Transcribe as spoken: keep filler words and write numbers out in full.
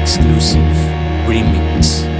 exclusive remix.